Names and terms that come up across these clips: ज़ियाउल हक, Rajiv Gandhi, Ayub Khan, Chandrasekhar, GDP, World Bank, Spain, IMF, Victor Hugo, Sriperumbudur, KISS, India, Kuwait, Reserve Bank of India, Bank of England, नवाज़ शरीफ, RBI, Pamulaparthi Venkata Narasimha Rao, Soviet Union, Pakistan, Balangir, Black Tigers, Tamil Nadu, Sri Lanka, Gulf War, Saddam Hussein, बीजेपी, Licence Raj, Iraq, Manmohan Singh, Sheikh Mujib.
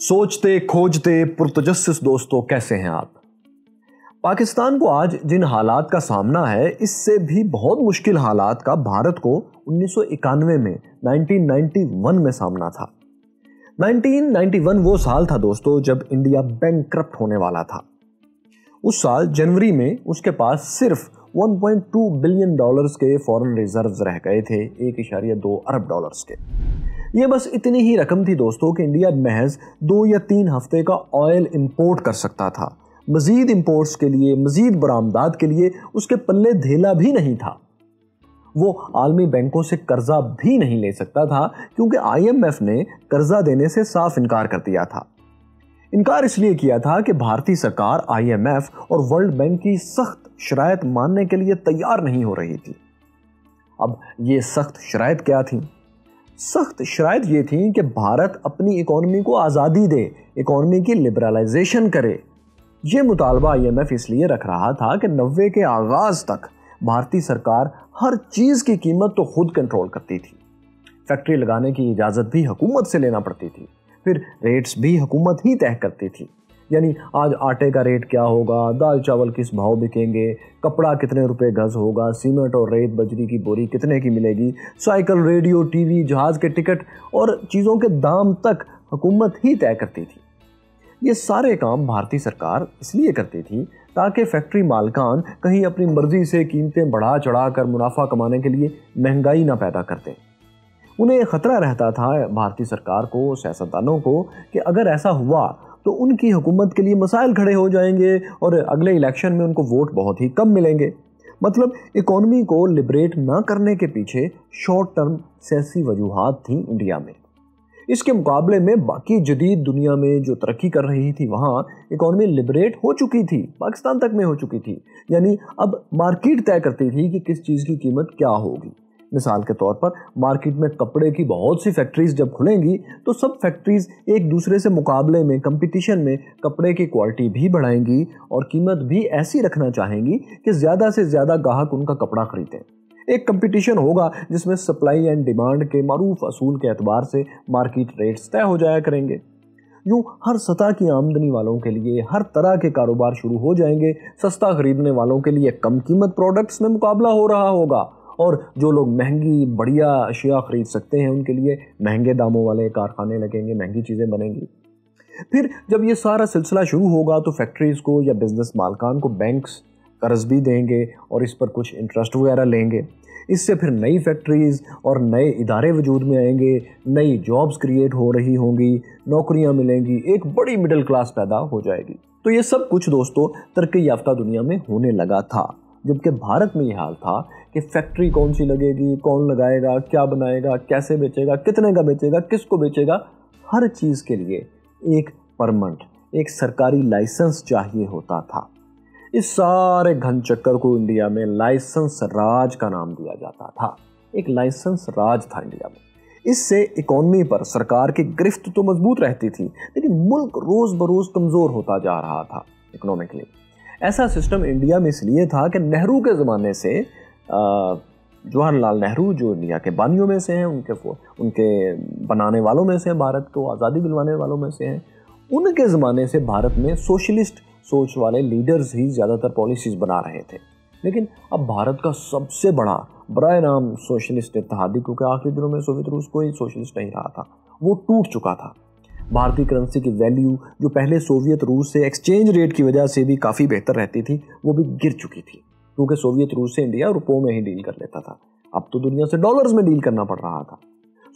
सोचते खोजते पुरतजस्सिस दोस्तों, कैसे हैं आप। पाकिस्तान को आज जिन हालात का सामना है, इससे भी बहुत मुश्किल हालात का भारत को 1991 में 1991 में सामना था। 1991 वो साल था दोस्तों जब इंडिया बैंकक्रप्ट होने वाला था। उस साल जनवरी में उसके पास सिर्फ 1.2 बिलियन डॉलर्स के फॉरेन रिजर्व्स रह गए थे, 1.2 अरब डॉलर्स के। ये बस इतनी ही रकम थी दोस्तों कि इंडिया महज 2 या 3 हफ्ते का ऑयल इंपोर्ट कर सकता था। मजीद इंपोर्ट्स के लिए, मजीद बरामदात के लिए उसके पल्ले धेला भी नहीं था। वो आलमी बैंकों से कर्जा भी नहीं ले सकता था क्योंकि IMF ने कर्जा देने से साफ इनकार कर दिया था। इनकार इसलिए किया था कि भारतीय सरकार IMF और वर्ल्ड बैंक की सख्त शराइत मानने के लिए तैयार नहीं हो रही थी। अब ये सख्त शराइत क्या थी? सख्त शराइत ये थी कि भारत अपनी इकोनॉमी को आज़ादी दे, इकोनॉमी की लिबरलाइजेशन करे। ये मुतालबा IMF इसलिए रख रहा था कि 90 के आगाज़ तक भारतीय सरकार हर चीज़ की कीमत तो खुद कंट्रोल करती थी। फैक्ट्री लगाने की इजाज़त भी हुकूमत से लेना पड़ती थी, फिर रेट्स भी हुकूमत ही तय करती थी। यानी आज आटे का रेट क्या होगा, दाल चावल किस भाव बिकेंगे, कपड़ा कितने रुपए गज होगा, सीमेंट और रेत बजरी की बोरी कितने की मिलेगी, साइकिल, रेडियो, टीवी, जहाज के टिकट और चीज़ों के दाम तक हुकूमत ही तय करती थी। ये सारे काम भारतीय सरकार इसलिए करती थी ताकि फैक्ट्री मालकान कहीं अपनी मर्जी से कीमतें बढ़ा चढ़ा कर मुनाफा कमाने के लिए महंगाई ना पैदा करते। उन्हें ख़तरा रहता था भारतीय सरकार को, सियासतदानों को, कि अगर ऐसा हुआ तो उनकी हुकूमत के लिए मसाइल खड़े हो जाएंगे और अगले इलेक्शन में उनको वोट बहुत ही कम मिलेंगे। मतलब इकोनॉमी को लिबरेट ना करने के पीछे शॉर्ट टर्म सियासी वजूहात थी इंडिया में। इसके मुकाबले में बाकी जदीद दुनिया में जो तरक्की कर रही थी, वहाँ इकोनॉमी लिबरेट हो चुकी थी, पाकिस्तान तक में हो चुकी थी। यानी अब मार्केट तय करती थी कि किस चीज़ की कीमत क्या होगी। मिसाल के तौर पर मार्केट में कपड़े की बहुत सी फैक्ट्रीज़ जब खुलेंगी तो सब फैक्ट्रीज़ एक दूसरे से मुकाबले में, कंपटीशन में कपड़े की क्वालिटी भी बढ़ाएंगी और कीमत भी ऐसी रखना चाहेंगी कि ज़्यादा से ज़्यादा ग्राहक उनका कपड़ा खरीदें। एक कंपटीशन होगा जिसमें सप्लाई एंड डिमांड के मारूफ असूल के एतबार से मार्केट रेट्स तय हो जाया करेंगे। यूँ हर सतह की आमदनी वालों के लिए हर तरह के कारोबार शुरू हो जाएंगे। सस्ता खरीदने वालों के लिए कम कीमत प्रोडक्ट्स में मुकाबला हो रहा होगा और जो लोग महंगी बढ़िया अशिया ख़रीद सकते हैं उनके लिए महंगे दामों वाले कारखाने लगेंगे, महंगी चीज़ें बनेंगी। फिर जब ये सारा सिलसिला शुरू होगा तो फैक्ट्रीज़ को या बिज़नेस मालकान को बैंक्स कर्ज भी देंगे और इस पर कुछ इंटरेस्ट वगैरह लेंगे। इससे फिर नई फैक्ट्रीज़ और नए इदारे वजूद में आएंगे, नई जॉब्स क्रिएट हो रही होंगी, नौकरियां मिलेंगी, एक बड़ी मिडिल क्लास पैदा हो जाएगी। तो ये सब कुछ दोस्तों तरक्की याफ्ता दुनिया में होने लगा था, जबकि भारत में ये हाल था कि फैक्ट्री कौन सी लगेगी, कौन लगाएगा, क्या बनाएगा, कैसे बेचेगा, कितने का बेचेगा, किसको बेचेगा, हर चीज़ के लिए एक परमिट, एक सरकारी लाइसेंस चाहिए होता था। इस सारे घन चक्कर को इंडिया में लाइसेंस राज का नाम दिया जाता था। एक लाइसेंस राज था इंडिया में। इससे इकोनॉमी पर सरकार की गिरफ्त तो मजबूत रहती थी, लेकिन मुल्क रोज़ बरोज़ कमज़ोर होता जा रहा था इकोनॉमिकली। ऐसा सिस्टम इंडिया में इसलिए था कि नेहरू के ज़माने से जवाहरलाल नेहरू जो इंडिया के बानियों में से हैं, उनके बनाने वालों में से हैं, भारत को आज़ादी दिलवाने वालों में से हैं, उनके ज़माने से भारत में सोशलिस्ट सोच वाले लीडर्स ही ज़्यादातर पॉलिसीज़ बना रहे थे। लेकिन अब भारत का सबसे बड़ा बराए नाम सोशलिस्ट इत्तेहादी, क्योंकि आखिरी दिनों में सोवियत रूस कोई सोशलिस्ट नहीं रहा था, वो टूट चुका था। भारतीय करेंसी की वैल्यू जो पहले सोवियत रूस से एक्सचेंज रेट की वजह से भी काफ़ी बेहतर रहती थी, वो भी गिर चुकी थी, क्योंकि सोवियत रूस से इंडिया रुपयों में ही डील कर लेता था। अब तो दुनिया से डॉलर्स में डील करना पड़ रहा था।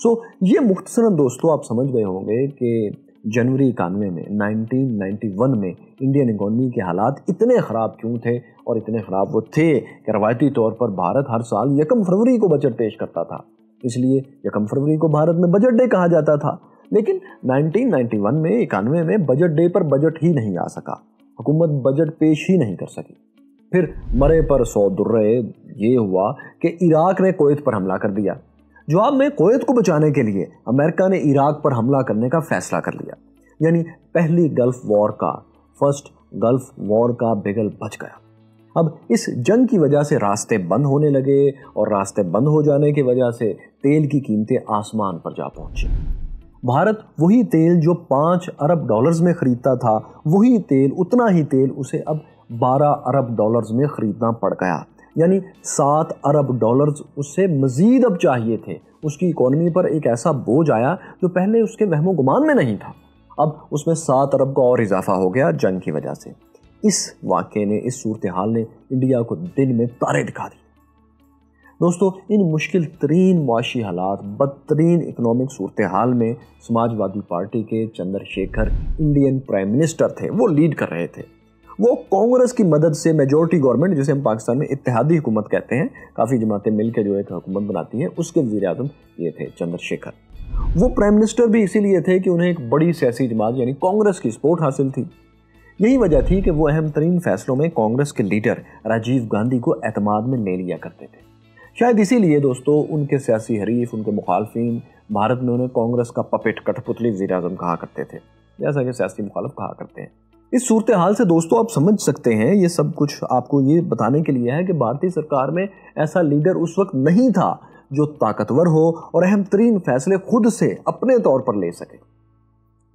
सो ये मुख्तसरन दोस्तों आप समझ गए होंगे कि जनवरी 1991 में 1991 में इंडियन इकोनॉमी के हालात इतने ख़राब क्यों थे, और इतने ख़राब वो थे कि रवायती तौर पर भारत हर साल 1 फरवरी को बजट पेश करता था, इसलिए 1 फरवरी को भारत में बजट डे कहा जाता था। लेकिन 1991 में, 91 में बजट डे पर बजट ही नहीं आ सका, हुकूमत बजट पेश ही नहीं कर सकी। फिर मरे पर सौ दुर्रे ये हुआ कि इराक ने कुवैत पर हमला कर दिया। जवाब में कुवैत को बचाने के लिए अमेरिका ने इराक पर हमला करने का फैसला कर लिया। यानी पहली गल्फ वॉर का, फर्स्ट गल्फ वॉर का बिगल बच गया। अब इस जंग की वजह से रास्ते बंद होने लगे और रास्ते बंद हो जाने की वजह से तेल की कीमतें आसमान पर जा पहुंची। भारत वही तेल जो 5 अरब डॉलर्स में ख़रीदता था, वही तेल, उतना ही तेल उसे अब 12 अरब डॉलर्स में ख़रीदना पड़ गया। यानी 7 अरब डॉलर्स उससे मज़ीद अब चाहिए थे। उसकी इकॉनमी पर एक ऐसा बोझ आया जो पहले उसके वहमो गुमान में नहीं था। अब उसमें 7 अरब का और इजाफा हो गया जंग की वजह से। इस वाक़े ने, इस सूरत हाल ने इंडिया को दिन में तारे दिखा दिए। दोस्तों, इन मुश्किल तरीन मुआशी हालात, बदतरीन इकनॉमिक सूरत हाल में समाजवादी पार्टी के चंद्रशेखर इंडियन प्राइम मिनिस्टर थे, वो लीड कर रहे थे। वो कांग्रेस की मदद से मेजॉरिटी गवर्नमेंट, जिसे हम पाकिस्तान में इत्तेहादी हुकूमत कहते हैं, काफ़ी जमातें मिलकर जो एक हुकूमत बनाती हैं, उसके वज़ीर आज़म ये थे चंद्रशेखर। वो प्राइम मिनिस्टर भी इसीलिए थे कि उन्हें एक बड़ी सियासी जमात यानी कांग्रेस की सपोर्ट हासिल थी। यही वजह थी कि वो अहम तरीन फैसलों में कांग्रेस के लीडर राजीव गांधी को एतमाद में ले लिया करते थे। शायद इसीलिए दोस्तों उनके सियासी हरीफ, उनके मुखालफिन भारत में उन्हें कांग्रेस का पपेट, कठपुतली वज़ीर आज़म कहा करते थे, जैसा कि सियासी मुखालिफ कहा करते हैं। इस सूरत हाल से दोस्तों आप समझ सकते हैं, ये सब कुछ आपको ये बताने के लिए है कि भारतीय सरकार में ऐसा लीडर उस वक्त नहीं था जो ताकतवर हो और अहम तरीन फैसले खुद से अपने तौर पर ले सके।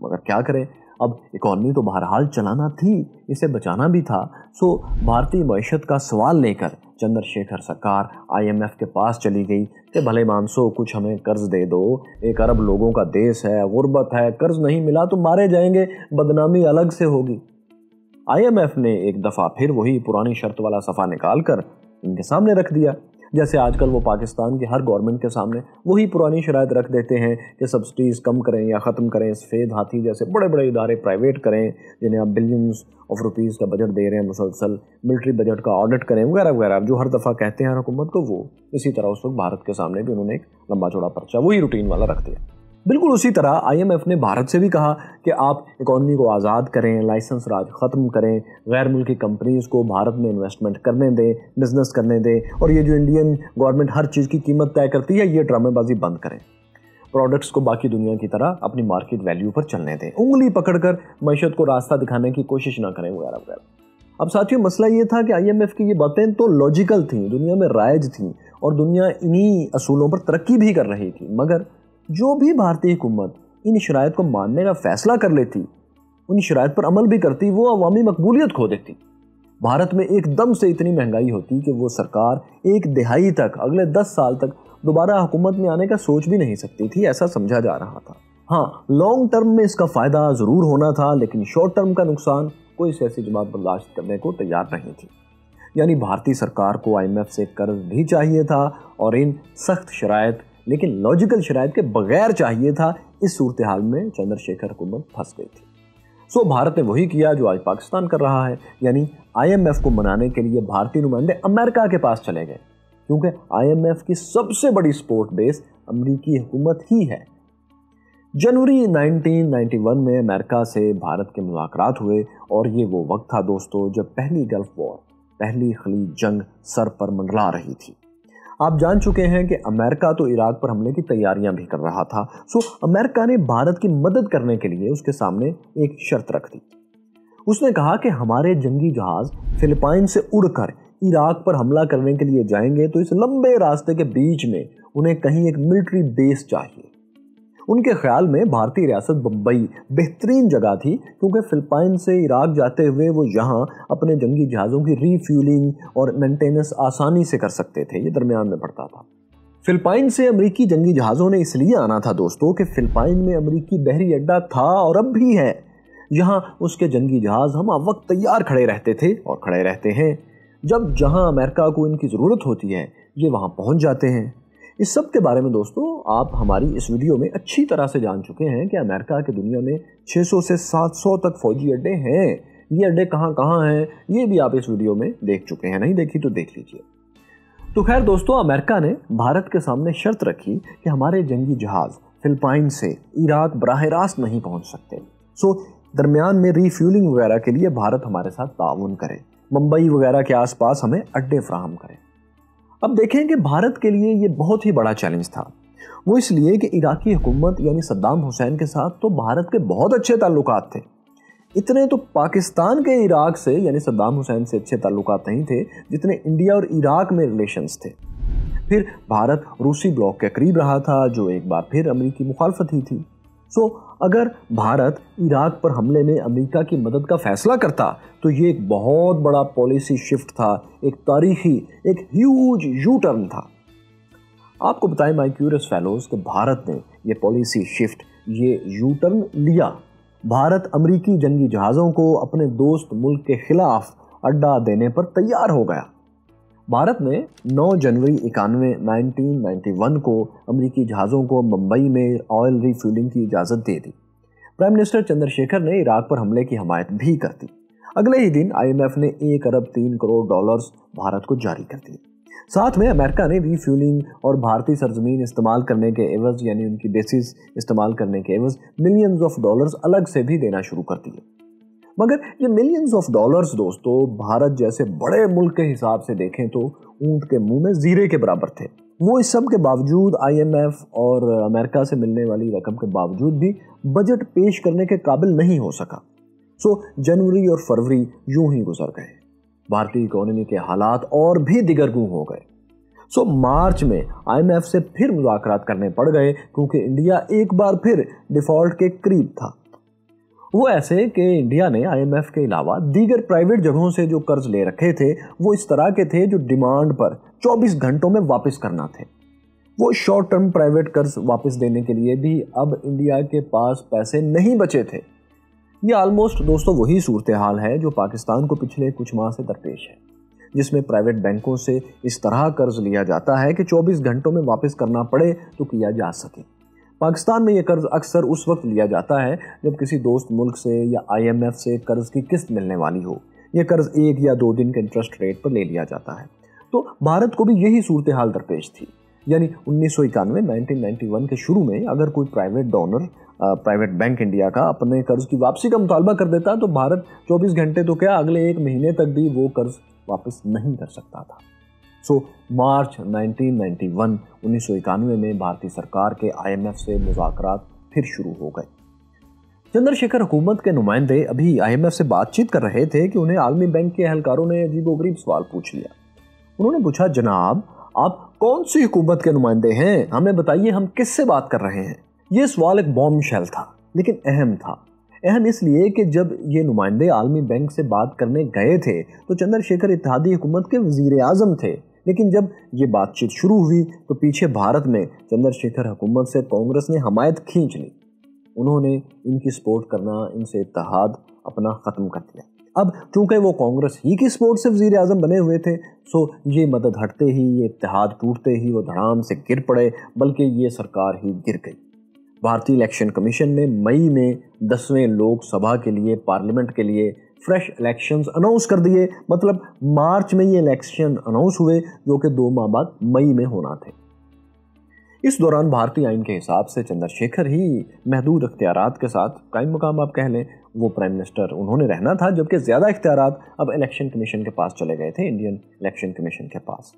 मगर क्या करें, अब इकॉनमी तो बहरहाल चलाना थी, इसे बचाना भी था। सो भारतीय मैशत का सवाल लेकर चंद्रशेखर सरकार IMF के पास चली गई कि भले मानसो कुछ हमें कर्ज दे दो, 1 अरब लोगों का देश है, गुर्बत है, कर्ज नहीं मिला तो मारे जाएंगे, बदनामी अलग से होगी। IMF ने एक दफ़ा फिर वही पुरानी शर्त वाला सफ़ा निकाल कर इनके सामने रख दिया। जैसे आजकल वो पाकिस्तान की हर गवर्नमेंट के सामने वही पुरानी शराइत रख देते हैं कि सब्सिडीज़ कम करें या ख़त्म करें, सफ़ेद हाथी जैसे बड़े बड़े इदारे प्राइवेट करें जिन्हें आप बिलियंस ऑफ रुपीज़ का बजट दे रहे हैं, मुसलसल मिलिट्री बजट का ऑडिट करें वगैरह वगैरह, जो हर दफ़ा कहते हैं हुकूमत को। वो इसी तरह उस वक्त भारत के सामने भी उन्होंने एक लंबा चौड़ा पर्चा वही रूटीन वाला रख दिया। बिल्कुल उसी तरह IMF ने भारत से भी कहा कि आप इकॉनमी को आज़ाद करें, लाइसेंस राज ख़त्म करें, गैर मुल्की कंपनीज़ को भारत में इन्वेस्टमेंट करने दें, बिज़नेस करने दें, और ये जो इंडियन गवर्नमेंट हर चीज़ की कीमत तय करती है, ये ड्रामेबाजी बंद करें, प्रोडक्ट्स को बाकी दुनिया की तरह अपनी मार्केट वैल्यू पर चलने दें, उंगली पकड़कर मैशत को रास्ता दिखाने की कोशिश ना करें वगैरह वगैरह। अब साथियों, मसला ये था कि IMF की ये बातें तो लॉजिकल थीं, दुनिया में राइज थीं और दुनिया इन्हीं असूलों पर तरक्की भी कर रही थी, मगर जो भी भारतीय हुकूमत इन शराइत को मानने का फैसला कर लेती, उन शराइत पर अमल भी करती, वो अवामी मकबूलियत खो देती। भारत में एकदम से इतनी महंगाई होती कि वो सरकार एक दिहाई तक, अगले 10 साल तक दोबारा हुकूमत में आने का सोच भी नहीं सकती थी, ऐसा समझा जा रहा था। हाँ, लॉन्ग टर्म में इसका फ़ायदा ज़रूर होना था, लेकिन शॉर्ट टर्म का नुकसान कोई सियासी जमात बर्दाश्त करने को तैयार नहीं थी। यानी भारतीय सरकार को IMF से कर्ज भी चाहिए था और इन सख्त शराइत, लेकिन लॉजिकल शराइत के बगैर चाहिए था। इस सूरत हाल में चंद्रशेखर हुकूमत फंस गई थी। सो भारत ने वही किया जो आज पाकिस्तान कर रहा है, यानी IMF को मनाने के लिए भारतीय नुमाइंदे अमेरिका के पास चले गए, क्योंकि IMF की सबसे बड़ी सपोर्ट बेस अमेरिकी हुकूमत ही है। जनवरी 1991 में अमेरिका से भारत के मुलाकात हुए और ये वो वक्त था दोस्तों जब पहली गल्फ वॉर, पहली खलीज जंग सर पर मंडरा रही थी। आप जान चुके हैं कि अमेरिका तो इराक पर हमले की तैयारियां भी कर रहा था। सो अमेरिका ने भारत की मदद करने के लिए उसके सामने एक शर्त रख दी। उसने कहा कि हमारे जंगी जहाज़ फिलिपाइन से उड़कर इराक पर हमला करने के लिए जाएंगे तो इस लंबे रास्ते के बीच में उन्हें कहीं एक मिलिट्री बेस चाहिए। उनके ख्याल में भारतीय रियासत बम्बई बेहतरीन जगह थी, क्योंकि फिलिपाइन से इराक जाते हुए वो यहाँ अपने जंगी जहाज़ों की रीफ्यूलिंग और मेंटेनेंस आसानी से कर सकते थे, ये दरमियान में पड़ता था। फिलिपाइन से अमेरिकी जंगी जहाज़ों ने इसलिए आना था दोस्तों कि फिलिपाइन में अमेरिकी बहरी अड्डा था और अब भी है। यहाँ उसके जंगी जहाज़ हम वक्त तैयार खड़े रहते थे और खड़े रहते हैं। जब जहाँ अमेरिका को इनकी ज़रूरत होती है ये वहाँ पहुँच जाते हैं। इस सब के बारे में दोस्तों आप हमारी इस वीडियो में अच्छी तरह से जान चुके हैं कि अमेरिका के दुनिया में 600 से 700 तक फौजी अड्डे हैं। ये अड्डे कहाँ कहाँ हैं ये भी आप इस वीडियो में देख चुके हैं, नहीं देखी तो देख लीजिए। तो खैर दोस्तों, अमेरिका ने भारत के सामने शर्त रखी कि हमारे जंगी जहाज़ फिलिपाइन से इराक बराह रास्त नहीं पहुँच सकते। सो दरमियान में रीफ्यूलिंग वगैरह के लिए भारत हमारे साथ ताउन करे, मुंबई वगैरह के आस पास हमें अड्डे फ्राहम करें। अब देखें कि भारत के लिए ये बहुत ही बड़ा चैलेंज था। वो इसलिए कि इराकी हुकूमत यानी सद्दाम हुसैन के साथ तो भारत के बहुत अच्छे ताल्लुकात थे, इतने तो पाकिस्तान के इराक से यानी सद्दाम हुसैन से अच्छे ताल्लुकात नहीं थे जितने इंडिया और इराक में रिलेशंस थे। फिर भारत रूसी ब्लॉक के करीब रहा था जो एक बार फिर अमेरिकी मुखालफत ही थी। अगर भारत इराक पर हमले में अमेरिका की मदद का फैसला करता तो ये एक बहुत बड़ा पॉलिसी शिफ्ट था, एक तारीखी, एक ह्यूज यू टर्न था। आपको बताएं माय क्यूरियस फेलोज कि भारत ने ये पॉलिसी शिफ्ट, ये यू टर्न लिया। भारत अमेरिकी जंगी जहाज़ों को अपने दोस्त मुल्क के खिलाफ अड्डा देने पर तैयार हो गया। भारत ने 9 जनवरी 1991 को अमेरिकी जहाज़ों को मुंबई में ऑयल रिफ्यूलिंग की इजाज़त दे दी। प्राइम मिनिस्टर चंद्रशेखर ने इराक पर हमले की हमायत भी कर दी। अगले ही दिन IMF ने $1 अरब 3 करोड़ भारत को जारी कर दिए। साथ में अमेरिका ने रिफ्यूलिंग और भारतीय सरजमीन इस्तेमाल करने के एवज़, यानी उनकी बेसिस इस्तेमाल करने के एवज़, मिलियंस ऑफ डॉलर्स अलग से भी देना शुरू कर दिए। मगर ये मिलियंस ऑफ डॉलर्स दोस्तों भारत जैसे बड़े मुल्क के हिसाब से देखें तो ऊंट के मुंह में जीरे के बराबर थे। वो इस सब के बावजूद, IMF और अमेरिका से मिलने वाली रकम के बावजूद भी बजट पेश करने के काबिल नहीं हो सका। जनवरी और फरवरी यूं ही गुजर गए। भारतीय इकोनॉमी के हालात और भी दिगरगू हो गए। मार्च में IMF से फिर मुज़ाकरात करने पड़ गए क्योंकि इंडिया एक बार फिर डिफ़ॉल्ट के करीब था। वो ऐसे कि इंडिया ने IMF के अलावा दीगर प्राइवेट जगहों से जो कर्ज ले रखे थे वो इस तरह के थे जो डिमांड पर 24 घंटों में वापस करना थे। वो शॉर्ट टर्म प्राइवेट कर्ज वापस देने के लिए भी अब इंडिया के पास पैसे नहीं बचे थे। ये आलमोस्ट दोस्तों वही सूरत हाल है जो पाकिस्तान को पिछले कुछ माह से दरपेश है, जिसमें प्राइवेट बैंकों से इस तरह कर्ज लिया जाता है कि 24 घंटों में वापस करना पड़े तो किया जा सके। पाकिस्तान में यह कर्ज अक्सर उस वक्त लिया जाता है जब किसी दोस्त मुल्क से या IMF से कर्ज की किस्त मिलने वाली हो। यह कर्ज 1 या 2 दिन के इंटरेस्ट रेट पर ले लिया जाता है। तो भारत को भी यही सूरत हाल दरपेश थी। यानी 1991 के शुरू में अगर कोई private donor, private bank India का, अपने कर्ज की वापसी का मुतालबा कर देता तो भारत 24 घंटे तो क्या अगले 1 महीने तक भी वो कर्ज वापस नहीं कर सकता था। मार्च 1991 में भारतीय सरकार के IMF से मुज़ाकरात फिर शुरू हो गए। चंद्रशेखर हुकूमत के नुमाइंदे अभी IMF से बातचीत कर रहे थे कि उन्हें आलमी बैंक के अहलकारों ने अजीबोगरीब सवाल पूछ लिया। उन्होंने पूछा, जनाब आप कौन सी हुकूमत के नुमाइंदे हैं, हमें बताइए हम किससे बात कर रहे हैं। ये सवाल एक बॉम्बशेल था लेकिन अहम था। अहम इसलिए कि जब ये नुमाइंदे आलमी बैंक से बात करने गए थे तो चंद्रशेखर इत्तेहादी हुकूमत के वज़ीर आज़म थे, लेकिन जब ये बातचीत शुरू हुई तो पीछे भारत में चंद्रशेखर हुकूमत से कांग्रेस ने हमायत खींच ली। उन्होंने इनकी सपोर्ट करना, इनसे इत्तेहाद अपना ख़त्म कर दिया। अब चूँकि वो कांग्रेस ही की सपोर्ट से वज़ीर आज़म बने हुए थे, ये मदद हटते ही, ये इत्तेहाद टूटते ही वो धड़ाम से गिर पड़े, बल्कि ये सरकार ही गिर गई। भारतीय इलेक्शन कमीशन ने मई में 10वें लोकसभा के लिए, पार्लियामेंट के लिए फ्रेश इलेक्शंस अनाउंस कर दिए। मतलब मार्च में ये इलेक्शन अनाउंस हुए जो कि 2 माह बाद मई में होना थे। इस दौरान भारतीय आइन के हिसाब से चंद्रशेखर ही महदूद इख्तियारात के साथ कायम मुकाम, आप कह लें, वो प्राइम मिनिस्टर उन्होंने रहना था, जबकि ज़्यादा इख्तियारात अब इलेक्शन कमीशन के पास चले गए थे, इंडियन इलेक्शन कमीशन के पास।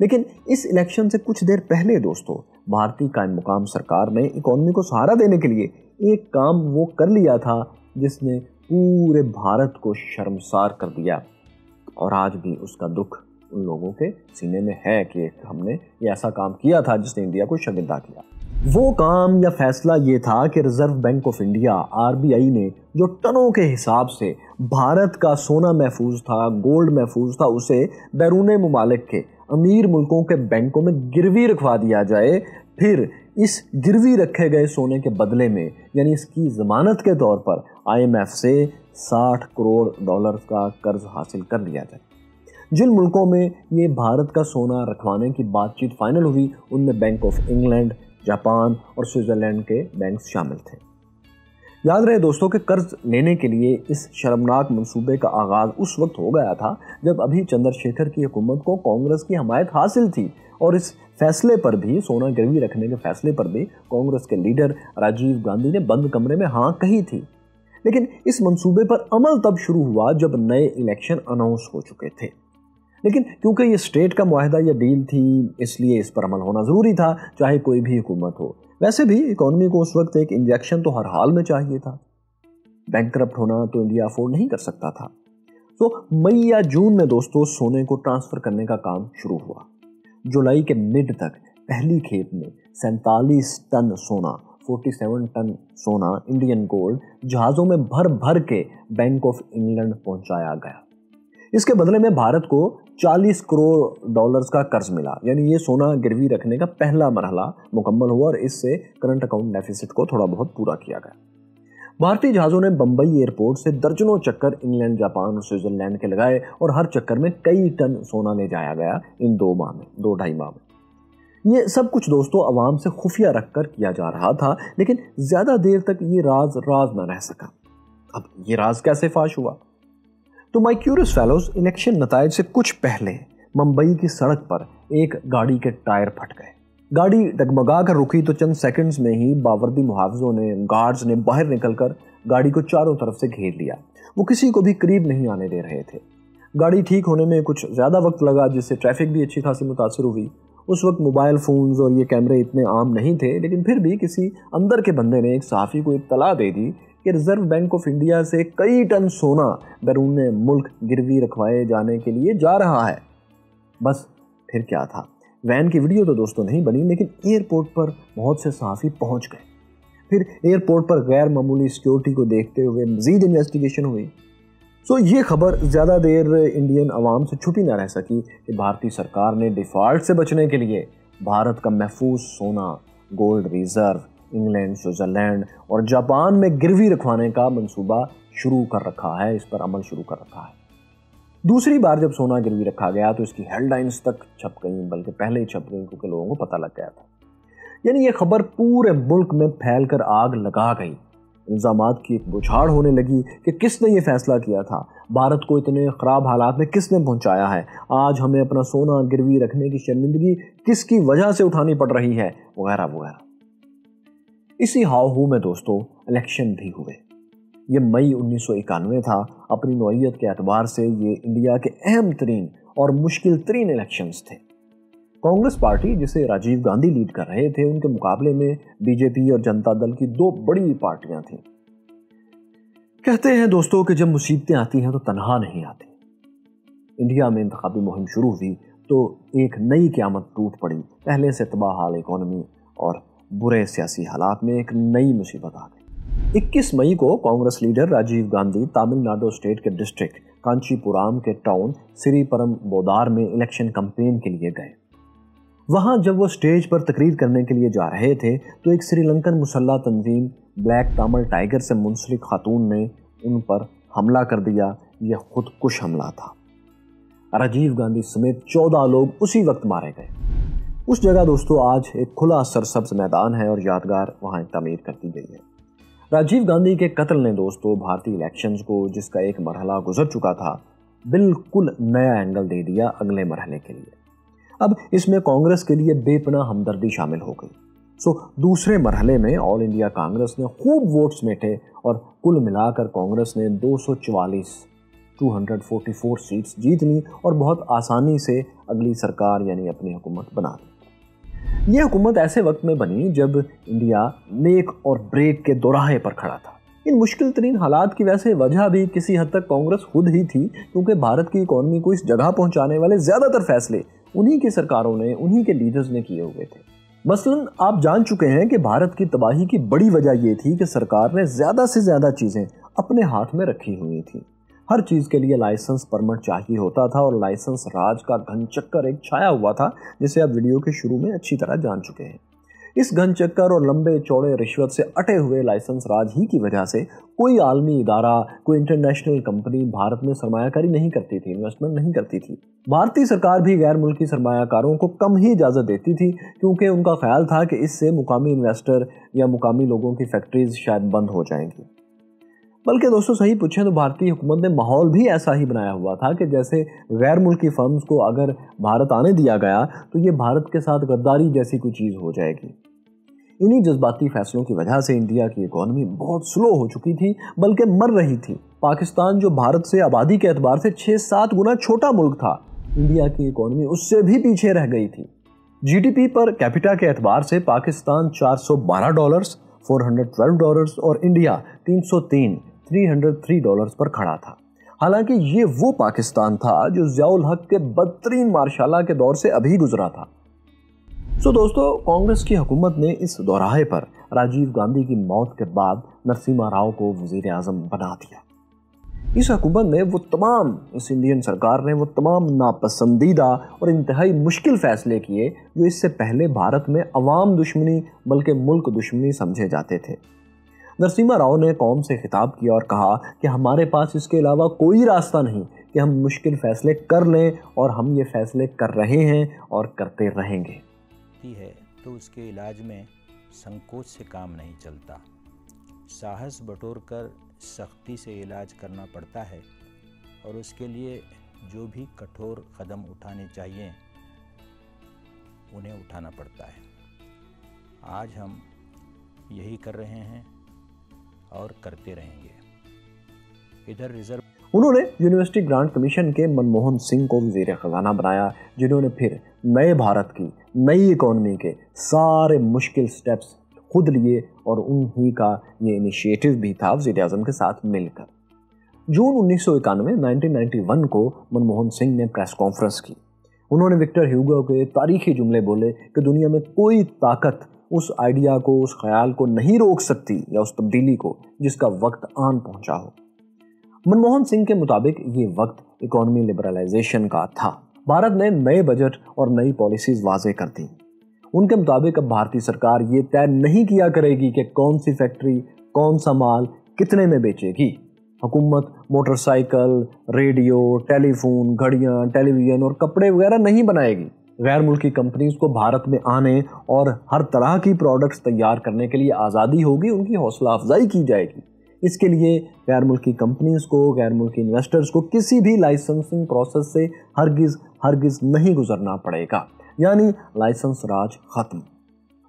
लेकिन इस इलेक्शन से कुछ देर पहले दोस्तों भारतीय कायम मुकाम सरकार ने इकोनॉमी को सहारा देने के लिए एक काम वो कर लिया था जिसने पूरे भारत को शर्मसार कर दिया, और आज भी उसका दुख उन लोगों के सीने में है कि हमने ये ऐसा काम किया था जिसने इंडिया को शर्मिंदा किया। वो काम या फैसला ये था कि reserve bank of India RBI ने जो टनों के हिसाब से भारत का सोना महफूज था, गोल्ड महफूज था, उसे बैरून ममालिक के अमीर मुल्कों के बैंकों में गिरवी रखवा दिया जाए। फिर इस गिरवी रखे गए सोने के बदले में, यानी इसकी ज़मानत के तौर पर, IMF से $60 करोड़ का कर्ज हासिल कर लिया जाए। जिन मुल्कों में ये भारत का सोना रखवाने की बातचीत फाइनल हुई उनमें बैंक ऑफ इंग्लैंड, जापान और स्विट्ज़रलैंड के बैंक शामिल थे। याद रहे दोस्तों कि कर्ज लेने के लिए इस शर्मनाक मंसूबे का आगाज़ उस वक्त हो गया था जब अभी चंद्रशेखर की हुकूमत को कांग्रेस की हमायत हासिल थी, और इस फैसले पर भी, सोना गिरवी रखने के फैसले पर भी, कांग्रेस के लीडर राजीव गांधी ने बंद कमरे में हाँ कही थी। लेकिन इस मंसूबे पर अमल तब शुरू हुआ जब नए इलेक्शन अनाउंस हो चुके थे। लेकिन क्योंकि ये स्टेट का मुआहदा या डील थी इसलिए इस पर अमल होना ज़रूरी था, चाहे कोई भी हुकूमत हो। वैसे भी इकोनॉमी को उस वक्त एक इंजेक्शन तो हर हाल में चाहिए था। बैंकरप्ट होना तो इंडिया अफोर्ड नहीं कर सकता था। मई या जून में दोस्तों सोने को ट्रांसफ़र करने का काम शुरू हुआ। जुलाई के मिड तक पहली खेप में 47 टन सोना 47 टन सोना इंडियन गोल्ड जहाज़ों में भर भर के बैंक ऑफ इंग्लैंड पहुंचाया गया। इसके बदले में भारत को 40 करोड़ डॉलर्स का कर्ज मिला, यानी ये सोना गिरवी रखने का पहला मरहला मुकम्मल हुआ और इससे करंट अकाउंट डेफिसिट को थोड़ा बहुत पूरा किया गया। भारतीय जहाज़ों ने बम्बई एयरपोर्ट से दर्जनों चक्कर इंग्लैंड, जापान और स्विट्ज़रलैंड के लगाए और हर चक्कर में कई टन सोना ले जाया गया इन 2.5 माह में। ये सब कुछ दोस्तों आवाम से खुफिया रखकर किया जा रहा था, लेकिन ज़्यादा देर तक ये राज न रह सका। अब ये राज कैसे फाश हुआ? तो माई क्यूरियस फेलोज, इलेक्शन नतायज से कुछ पहले मुंबई की सड़क पर एक गाड़ी के टायर फट गए। गाड़ी डगमगा कर रुकी तो चंद सेकंड्स में ही बावर्दी मुहावजों ने, गार्ड्स ने बाहर निकलकर गाड़ी को चारों तरफ से घेर लिया। वो किसी को भी करीब नहीं आने दे रहे थे। गाड़ी ठीक होने में कुछ ज़्यादा वक्त लगा, जिससे ट्रैफिक भी अच्छी खासी मुतासर हुई। उस वक्त मोबाइल फ़ोन्स और ये कैमरे इतने आम नहीं थे, लेकिन फिर भी किसी अंदर के बंदे ने एक सहाफ़ी को इत्तला दे दी कि रिज़र्व बैंक ऑफ इंडिया से कई टन सोना बैरून मुल्क गिरवी रखवाए जाने के लिए जा रहा है। बस फिर क्या था। वैन की वीडियो तो दोस्तों नहीं बनी, लेकिन एयरपोर्ट पर बहुत से सहाफ़ी पहुंच गए। फिर एयरपोर्ट पर गैर मामूली सिक्योरिटी को देखते हुए मज़ीद इन्वेस्टिगेशन हुई। सो ये खबर ज़्यादा देर इंडियन आवाम से छुपी ना रह सकी कि भारतीय सरकार ने डिफ़ॉल्ट से बचने के लिए भारत का महफूज सोना, गोल्ड रिज़र्व इंग्लैंड, स्विट्ज़रलैंड और जापान में गिरवी रखवाने का मंसूबा शुरू कर रखा है, इस पर अमल शुरू कर रखा है। दूसरी बार जब सोना गिरवी रखा गया तो इसकी हेडलाइंस तक छप गई, बल्कि पहले ही छप गई क्योंकि लोगों को पता लग गया था। यानी ये खबर पूरे मुल्क में फैलकर आग लगा गई। इल्ज़ामात की एक बौछार होने लगी कि किसने ये फैसला किया था, भारत को इतने ख़राब हालात में किसने पहुंचाया है, आज हमें अपना सोना गिरवी रखने की शर्मिंदगी किसकी वजह से उठानी पड़ रही है, वगैरह वगैरह। इसी हाव-हू में दोस्तों इलेक्शन भी हुए। ये मई 1991 था। अपनी नौइयत के अतबार से ये इंडिया के अहम तरीन और मुश्किल तरीन इलेक्शंस थे। कांग्रेस पार्टी जिसे राजीव गांधी लीड कर रहे थे, उनके मुकाबले में बीजेपी और जनता दल की दो बड़ी पार्टियां थीं। कहते हैं दोस्तों कि जब मुसीबतें आती हैं तो तनहा नहीं आती। इंडिया में इंतखाबी मुहिम शुरू हुई तो एक नई क्यामत टूट पड़ी। पहले से तबाहहाल इकॉनमी और बुरे सियासी हालात में एक नई मुसीबत आ गई। 21 मई को कांग्रेस लीडर राजीव गांधी तमिलनाडु स्टेट के डिस्ट्रिक्ट कांचीपुराम के टाउन श्रीपेरुम्बुदूर में इलेक्शन कैंपेन के लिए गए। वहां जब वो स्टेज पर तकरीर करने के लिए जा रहे थे तो एक श्रीलंकन मुसल्ला तंजीम ब्लैक तमिल टाइगर से मुंसलिक खातून ने उन पर हमला कर दिया। यह खुदकुश हमला था। राजीव गांधी समेत 14 लोग उसी वक्त मारे गए। उस जगह दोस्तों आज एक खुला सरसब्ज मैदान है और यादगार वहाँ तमीर कर दी गई है। राजीव गांधी के कत्ल ने दोस्तों भारतीय इलेक्शंस को, जिसका एक मरहला गुजर चुका था, बिल्कुल नया एंगल दे दिया अगले मरहले के लिए। अब इसमें कांग्रेस के लिए बेपनाह हमदर्दी शामिल हो गई। सो दूसरे मरहले में ऑल इंडिया कांग्रेस ने खूब वोट्स मेंटे और कुल मिलाकर कांग्रेस ने 244 सीट्स जीत ली और बहुत आसानी से अगली सरकार यानी अपनी हुकूमत बना दी। ये हुकूमत ऐसे वक्त में बनी जब इंडिया मेक और ब्रेक के दोराहे पर खड़ा था। इन मुश्किल तरीन हालात की वैसे वजह भी किसी हद तक कांग्रेस खुद ही थी, क्योंकि भारत की इकॉनमी को इस जगह पहुंचाने वाले ज़्यादातर फैसले उन्हीं की सरकारों ने, उन्हीं के लीडर्स ने किए हुए थे। मसलन आप जान चुके हैं कि भारत की तबाही की बड़ी वजह यह थी कि सरकार ने ज़्यादा से ज़्यादा चीज़ें अपने हाथ में रखी हुई थी। हर चीज़ के लिए लाइसेंस परमिट चाहिए होता था और लाइसेंस राज का घन चक्कर एक छाया हुआ था, जिसे आप वीडियो के शुरू में अच्छी तरह जान चुके हैं। इस घन चक्कर और लंबे चौड़े रिश्वत से अटे हुए लाइसेंस राज ही की वजह से कोई आलमी इदारा, कोई इंटरनेशनल कंपनी भारत में सरमायाकारी नहीं करती थी, इन्वेस्टमेंट नहीं करती थी। भारतीय सरकार भी गैर मुल्की सरमायाकारों को कम ही इजाज़त देती थी, क्योंकि उनका ख्याल था कि इससे मुकामी इन्वेस्टर या मुकामी लोगों की फैक्ट्रीज शायद बंद हो जाएंगी। बल्कि दोस्तों सही पूछें तो भारतीय हुकूमत ने माहौल भी ऐसा ही बनाया हुआ था कि जैसे गैर मुल्की फर्म्स को अगर भारत आने दिया गया तो ये भारत के साथ गद्दारी जैसी कोई चीज़ हो जाएगी। इन्हीं जज्बाती फैसलों की वजह से इंडिया की इकॉनमी बहुत स्लो हो चुकी थी, बल्कि मर रही थी। पाकिस्तान जो भारत से आबादी के एतबार से 6-7 गुना छोटा मुल्क था, इंडिया की इकॉनमी उससे भी पीछे रह गई थी। GDP पर कैपिटा के एतबार से पाकिस्तान $412, $412 और इंडिया 303 डॉलर्स पर खड़ा था। हालांकि ये वो पाकिस्तान था जो ज़ियाउल हक के बदतरीन मार्शाला के दौर से अभी गुजरा था। सो दोस्तों कांग्रेस की हुकूमत ने इस दौराहे पर राजीव गांधी की मौत के बाद नरसिम्हा राव को वजीर आज़म बना दिया। इस हुकूमत ने वो तमाम, इस इंडियन सरकार ने वो तमाम नापसंदीदा और इंतहाई मुश्किल फ़ैसले किए जो इससे पहले भारत में अवाम दुश्मनी बल्कि मुल्क दुश्मनी समझे जाते थे। नरसिम्हा राव ने कौम से खिताब किया और कहा कि हमारे पास इसके अलावा कोई रास्ता नहीं कि हम मुश्किल फ़ैसले कर लें, और हम ये फ़ैसले कर रहे हैं और करते रहेंगे। है तो उसके इलाज में संकोच से काम नहीं चलता, साहस बटोर कर सख्ती से इलाज करना पड़ता है और उसके लिए जो भी कठोर कदम उठाने चाहिए उन्हें उठाना पड़ता है। आज हम यही कर रहे हैं और करते रहेंगे। इधर उन्होंने यूनिवर्सिटी ग्रांट कमीशन के मनमोहन सिंह को वज़ीर ख़जाना बनाया, जिन्होंने फिर नए भारत की नई इकोनॉमी के सारे मुश्किल स्टेप्स खुद लिए और उन्हीं का ये इनिशिएटिव भी था वज़ीर आज़म के साथ मिलकर। जून 1991 को मनमोहन सिंह ने प्रेस कॉन्फ्रेंस की। उन्होंने विक्टर ह्यूगो के तारीखी जुमले बोले कि दुनिया में कोई ताकत उस आइडिया को, उस ख्याल को नहीं रोक सकती या उस तब्दीली को जिसका वक्त आन पहुँचा हो। मनमोहन सिंह के मुताबिक ये वक्त इकोनॉमी लिबरलाइजेशन का था। भारत ने नए बजट और नई पॉलिसीज़ वाजे कर दी। उनके मुताबिक अब भारतीय सरकार ये तय नहीं किया करेगी कि कौन सी फैक्ट्री कौन सा माल कितने में बेचेगी। हुकूमत मोटरसाइकिल, रेडियो, टेलीफोन, घड़ियाँ, टेलीविज़न और कपड़े वगैरह नहीं बनाएगी। गैर मुल्की कंपनीज़ को भारत में आने और हर तरह की प्रोडक्ट्स तैयार करने के लिए आज़ादी होगी, उनकी हौसला अफजाई की जाएगी। इसके लिए गैर मुल्की कंपनीज़ को, गैर मुल्की इन्वेस्टर्स को किसी भी लाइसेंसिंग प्रोसेस से हरगिज़ नहीं गुजरना पड़ेगा, यानी लाइसेंस राज ख़त्म।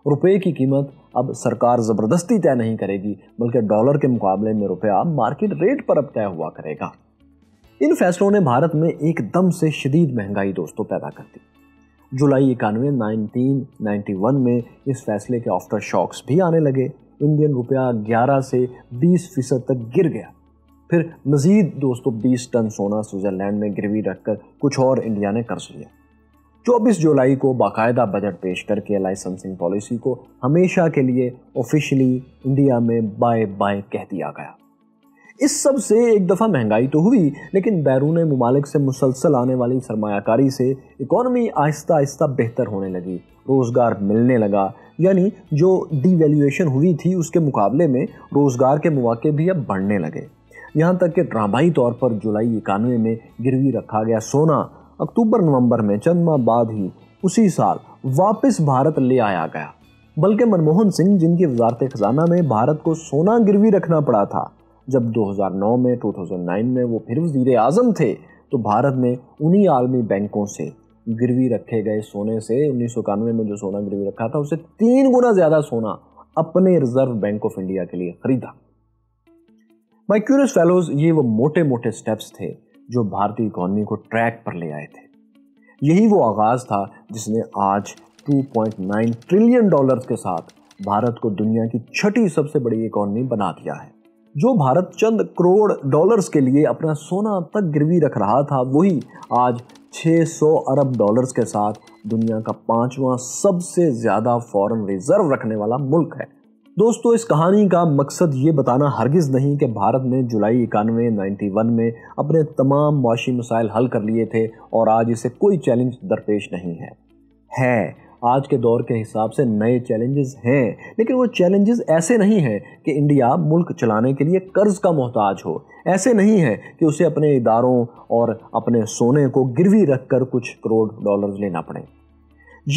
रुपये की कीमत अब सरकार ज़बरदस्ती तय नहीं करेगी, बल्कि डॉलर के मुकाबले में रुपया मार्केट रेट पर अब तय हुआ करेगा। इन फैसलों ने भारत में एकदम से शदीद महंगाई दोस्तों पैदा कर दी। जुलाई 1991 में इस फैसले के आफ्टर शॉक्स भी आने लगे। इंडियन रुपया 11 से 20% तक गिर गया। फिर मज़ीद दोस्तों 20 टन सोना स्विट्ज़रलैंड में गिरवी रखकर कुछ और इंडिया ने कर्ज लिया। 24 जुलाई को बाकायदा बजट पेश करके लाइसेंसिंग पॉलिसी को हमेशा के लिए ऑफिशियली इंडिया में बाय बाय कह दिया गया। इस सब से एक दफ़ा महंगाई तो हुई, लेकिन बैरून ममालिक से मुसलसल आने वाली सरमायाकारी से इकॉनमी आहिस्ता आहिस्ता बेहतर होने लगी, रोज़गार मिलने लगा। यानी जो डीवैल्यूएशन हुई थी उसके मुकाबले में रोज़गार के मौके भी अब बढ़ने लगे। यहाँ तक कि ड्रामाई तौर पर जुलाई 91 में गिरवी रखा गया सोना अक्टूबर नवंबर में चंद माह बाद ही उसी साल वापस भारत ले आया गया। बल्कि मनमोहन सिंह, जिनकी वजारत ख़जाना में भारत को सोना गिरवी रखना पड़ा था, जब 2009 में 2009 में वो फिर वज़ीर आज़म थे, तो भारत ने उन्हीं आलमी बैंकों से गिरवी रखे गए सोने से 1991 में जो सोना गिरवी रखा था उसे 3 गुना ज़्यादा सोना अपने रिज़र्व बैंक ऑफ इंडिया के लिए ख़रीदा। माय क्यूरियस फेलोज़, ये वो मोटे मोटे स्टेप्स थे जो भारतीय इकॉनमी को ट्रैक पर ले आए थे। यही वो आगाज़ था जिसने आज 2.9 ट्रिलियन डॉलर्स के साथ भारत को दुनिया की 6ठी सबसे बड़ी इकॉनमी बना दिया है। जो भारत चंद करोड़ डॉलर्स के लिए अपना सोना तक गिरवी रख रहा था, वही आज 600 अरब डॉलर्स के साथ दुनिया का 5वां सबसे ज़्यादा फॉरेन रिज़र्व रखने वाला मुल्क है। दोस्तों, इस कहानी का मकसद ये बताना हरगिज़ नहीं कि भारत ने जुलाई 91 में अपने तमाम माशी मसाइल हल कर लिए थे और आज इसे कोई चैलेंज दरपेश नहीं है। आज के दौर के हिसाब से नए चैलेंजेस हैं, लेकिन वो चैलेंजेस ऐसे नहीं हैं कि इंडिया मुल्क चलाने के लिए कर्ज का मोहताज हो। ऐसे नहीं है कि उसे अपने इदारों और अपने सोने को गिरवी रखकर कुछ करोड़ डॉलर्स लेना पड़े।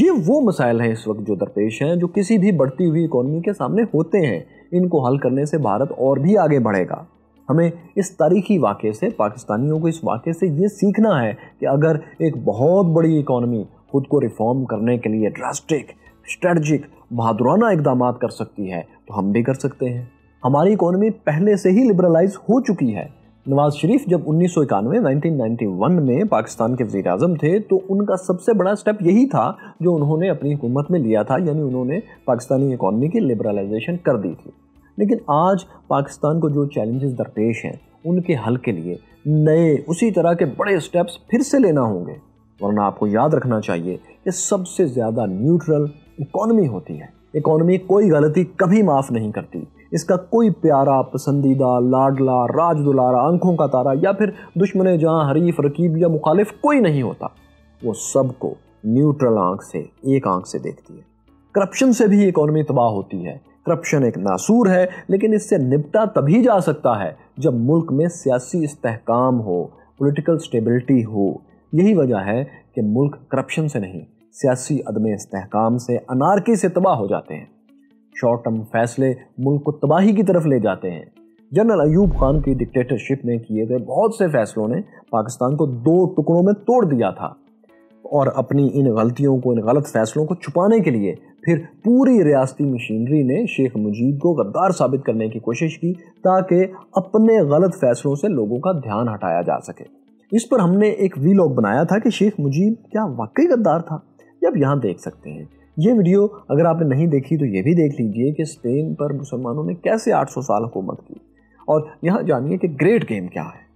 ये वो मसाइल हैं इस वक्त जो दरपेश हैं, जो किसी भी बढ़ती हुई इकोनॉमी के सामने होते हैं। इनको हल करने से भारत और भी आगे बढ़ेगा। हमें इस तारीखी वाक़े से, पाकिस्तानियों को इस वाक़े से ये सीखना है कि अगर एक बहुत बड़ी इकोनॉमी खुद को रिफॉर्म करने के लिए ड्रास्टिक, स्ट्रेटजिक, बहादुराना इकदाम कर सकती है, तो हम भी कर सकते हैं। हमारी इकोनॉमी पहले से ही लिबरलाइज हो चुकी है। नवाज़ शरीफ जब 1991 में पाकिस्तान के वज़ीर आज़म थे, तो उनका सबसे बड़ा स्टेप यही था जो उन्होंने अपनी हुकूमत में लिया था, यानी उन्होंने पाकिस्तानी इकोनॉमी की लिबरलाइजेशन कर दी थी। लेकिन आज पाकिस्तान को जो चैलेंजेस दरपेश हैं, उनके हल के लिए नए उसी तरह के बड़े स्टेप्स फिर से लेना होंगे, वरना आपको याद रखना चाहिए कि सबसे ज़्यादा न्यूट्रल इकोनॉमी होती है। इकोनॉमी कोई गलती कभी माफ़ नहीं करती। इसका कोई प्यारा, पसंदीदा, लाडला, राज दुलारा, आंखों का तारा या फिर दुश्मन जहाँ हरीफ, रकीब या मुखालिफ कोई नहीं होता। वो सबको न्यूट्रल आंख से, एक आंख से देखती है। करप्शन से भी इकोनॉमी तबाह होती है। करप्शन एक नासूर है, लेकिन इससे निपटा तभी जा सकता है जब मुल्क में सियासी इस्तेहकाम हो, पॉलिटिकल स्टेबिलिटी हो। यही वजह है कि मुल्क करप्शन से नहीं, सियासी अदम इस्तेहकाम से, अनारकी से तबाह हो जाते हैं। शॉर्ट टर्म फैसले मुल्क को तबाही की तरफ ले जाते हैं। जनरल अयूब खान की डिक्टेटरशिप में किए गए बहुत से फैसलों ने पाकिस्तान को दो टुकड़ों में तोड़ दिया था और अपनी इन गलतियों को, इन गलत फैसलों को छुपाने के लिए फिर पूरी रियासती मशीनरी ने शेख मुजीब को गद्दार साबित करने की कोशिश की ताकि अपने गलत फैसलों से लोगों का ध्यान हटाया जा सके। इस पर हमने एक वीलॉग बनाया था कि शेख मुजीब क्या वाकई गद्दार था, ये आप यहाँ देख सकते हैं। ये वीडियो अगर आपने नहीं देखी तो ये भी देख लीजिए कि स्पेन पर मुसलमानों ने कैसे 800 साल हुकूमत की। और यहाँ जानिए कि ग्रेट गेम क्या है।